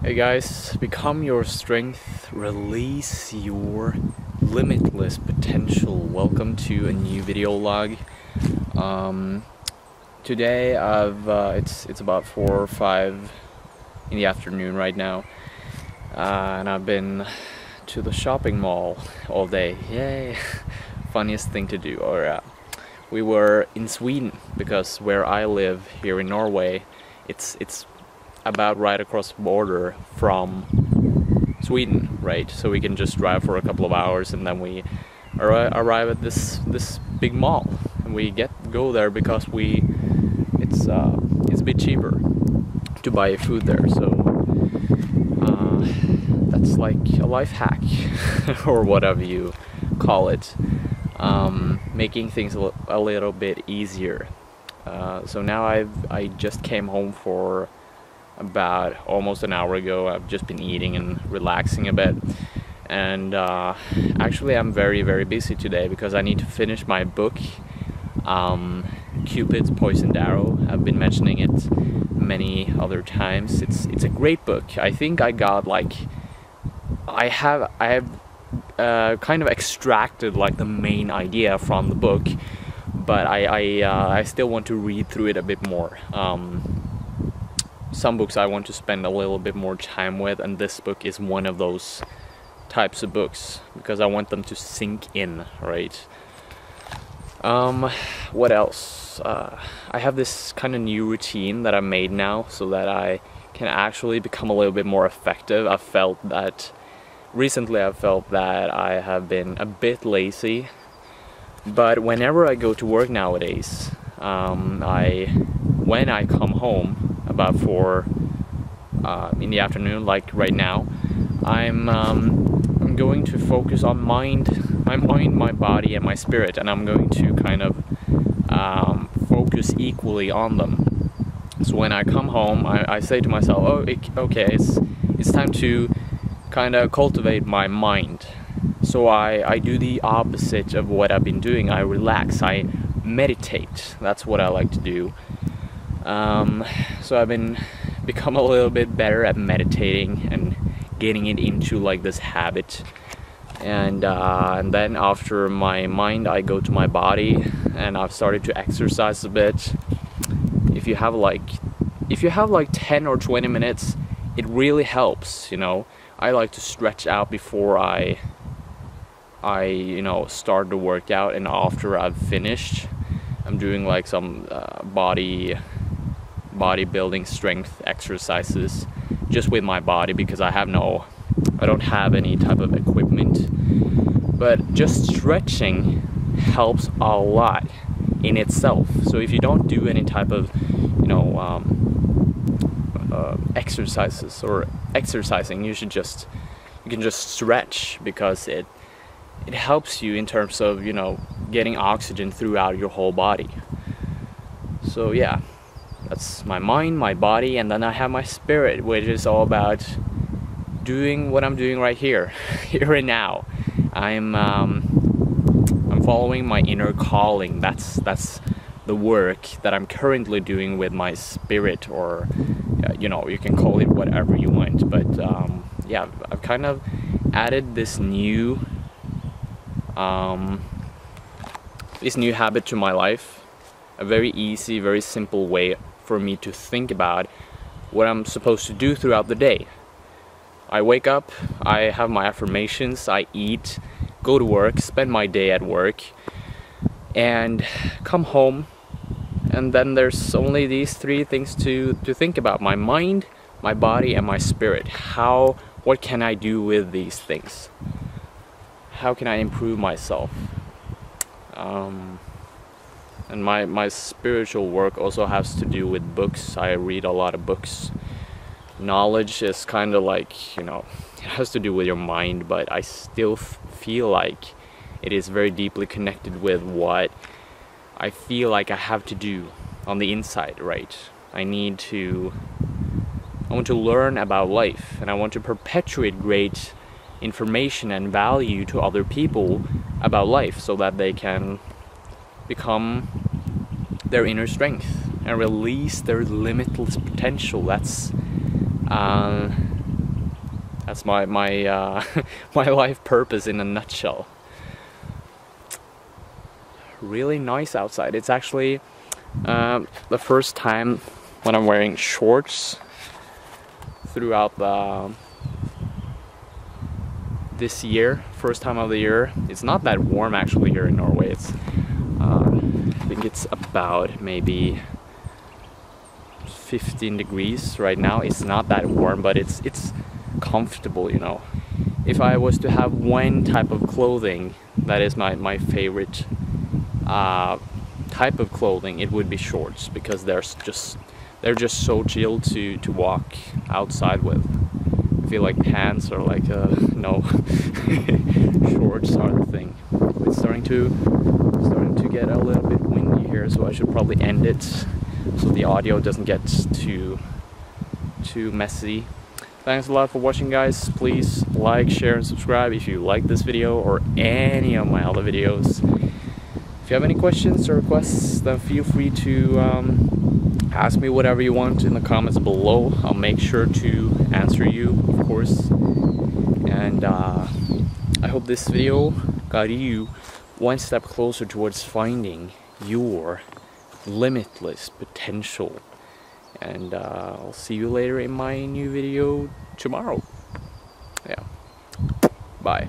Hey guys, become your strength, release your limitless potential. Welcome to a new video log. Today it's about 4 or 5 in the afternoon right now, and I've been to the shopping mall all day. Yay! Funniest thing to do. Or we were in Sweden, because where I live here in Norway, it's about right across the border from Sweden, right? So we can just drive for a couple of hours, and then we arrive at this big mall, and we go there because it's a bit cheaper to buy food there. So that's like a life hack or whatever you call it, making things a little bit easier. So now I just came home for about almost an hour ago. I've just been eating and relaxing a bit, and actually I'm very, very busy today because I need to finish my book, Cupid's Poisoned Arrow. I've been mentioning it many other times. It's a great book. I think I got like I have kind of extracted like the main idea from the book, but I still want to read through it a bit more. Some books I want to spend a little bit more time with, and this book is one of those types of books because I want them to sink in, right? What else? I have this kind of new routine that I made now so that I can actually become a little bit more effective. I felt that recently, I felt that I have been a bit lazy, but whenever I go to work nowadays, when I come home about 4 in the afternoon, like right now, I'm going to focus on my mind, my body, and my spirit, and I'm going to kind of focus equally on them. So when I come home, I say to myself, okay, it's time to kind of cultivate my mind. So I do the opposite of what I've been doing. I relax, I meditate. That's what I like to do. So I've become a little bit better at meditating and getting it into like this habit, and then after my mind I go to my body, and I've started to exercise a bit. If you have like 10 or 20 minutes, it really helps, you know. I like to stretch out before I you know, start the workout, and after I've finished, I'm doing like some bodybuilding strength exercises just with my body, because I don't have any type of equipment, but just stretching helps a lot in itself. So if you don't do any type of, you know, exercises or exercising, you can just stretch, because it helps you in terms of, you know, getting oxygen throughout your whole body. So yeah, that's my mind, my body, and then I have my spirit, which is all about doing what I'm doing right here, here and now. I'm following my inner calling. That's the work that I'm currently doing with my spirit, or you know, you can call it whatever you want. But yeah, I've kind of added this new habit to my life. A very easy, very simple way for me to think about what I'm supposed to do throughout the day. I wake up, I have my affirmations, I eat, go to work, spend my day at work, and come home, and then there's only these 3 things to think about: my mind, my body, and my spirit. What can I do with these things? How can I improve myself? And my spiritual work also has to do with books. I read a lot of books. Knowledge is kind of like, you know, it has to do with your mind, but I still feel like it is very deeply connected with what I feel like I have to do on the inside, right? I want to learn about life, and I want to perpetuate great information and value to other people about life, so that they can become their inner strength and release their limitless potential. That's That's my my life purpose in a nutshell. Really nice outside. It's actually the first time when I'm wearing shorts throughout this year, first time of the year. It's not that warm actually here in Norway. It's I think it's about maybe 15 degrees right now. It's not that warm, but it's comfortable, you know. If I was to have one type of clothing that is my favorite type of clothing, it would be shorts, because they're just so chill to walk outside with. I feel like pants are like no, shorts are the thing. It's starting to get a little bit windy here, so I should probably end it so the audio doesn't get too messy. Thanks a lot for watching, guys. Please like, share and subscribe if you like this video or any of my other videos. If you have any questions or requests, then feel free to ask me whatever you want in the comments below. I'll make sure to answer you, of course. And I hope this video got you one step closer towards finding your limitless potential. And I'll see you later in my new video tomorrow. Yeah. Bye.